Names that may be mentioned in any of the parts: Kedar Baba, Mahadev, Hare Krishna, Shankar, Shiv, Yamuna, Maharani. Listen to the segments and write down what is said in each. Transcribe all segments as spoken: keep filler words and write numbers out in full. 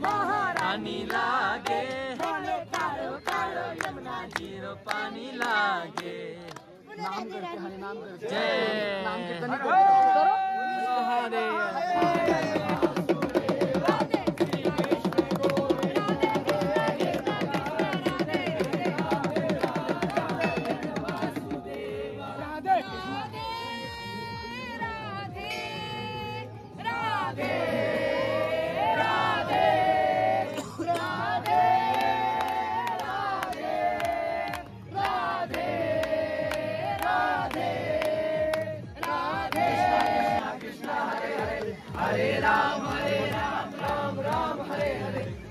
Maharani lage, karo karo Yamuna ji ro pani lage. Naam karke Hare naam karke Jai Naam kirtan karo Mahadev. Hare Ram, Hare Ram, Ram Ram, Hare Hare.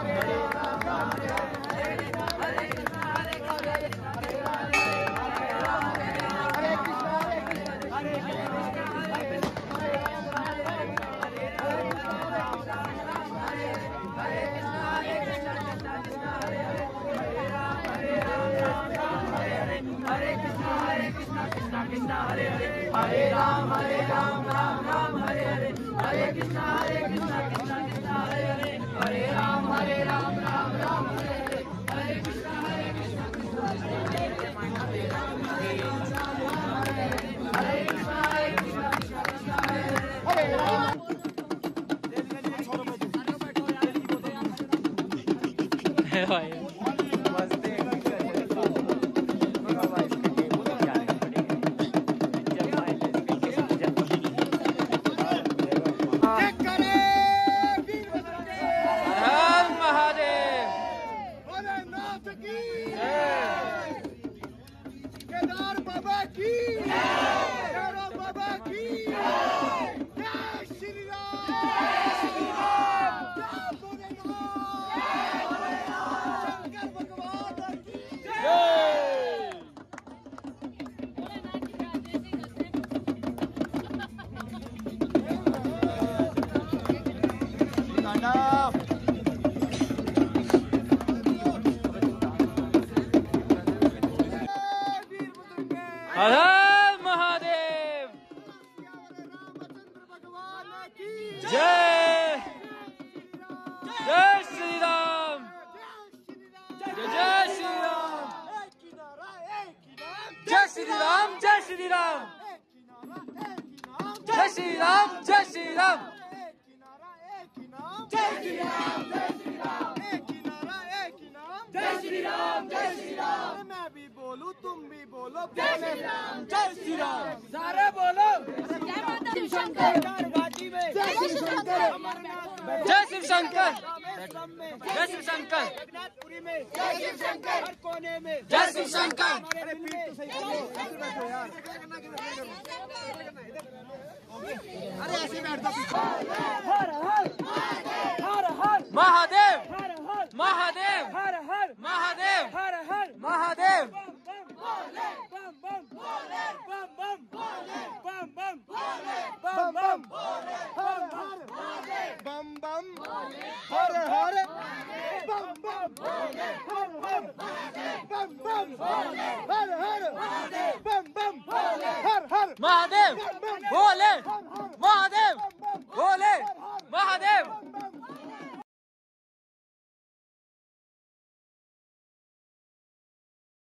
Hare Ram, Ram Ram, Hare Hare. Hare Krishna, Hare Krishna, Hare Krishna, Hare Krishna, Hare Hare. Hare Hare, Hare Ram, Hare Ram, Ram Ram, Hare Hare. Hare Krishna, Hare Krishna, Krishna Krishna, Hare Hare. Hare Ram, Hare Ram, Ram Ram, Hare Hare. Hare Krishna, Hare Krishna, Krishna Krishna, Hare Hare. Hare Krishna, Hare Krishna, Krishna Krishna, Hare Hare. Hare Ram. Kedar Baba ki Jai, Kedar Baba ki Jai, Jai Shri Ram, Jai Shri Ram, Jai Shri Ram, Shankar Bhagwan ki Jai. Stand up. Hare Mahadev! Jai! Jai Shri Ram! Jai Shri Ram! Jai Shri Ram! Jai Shri Ram! Jai Shri Ram! Jai Shri Ram! Jai Shri Ram! Jai Shri Ram! Jai Shri Ram! Jai Shri Ram! बोलो तुम भी बोलो जय श्री राम जय श्री राम सारे बोलो जय शिव शंकर जय शिव शंकर जय शिव शंकर जय शिव शंकर नागपुरी में जय शिव शंकर हर कोने में जय शिव शंकर अरे पीठ तो सही बैठो यार अरे ऐसे बैठ जाओ हर हर हर हर महादेव महादेव हर हर महादेव हर हर महादेव Mahadev!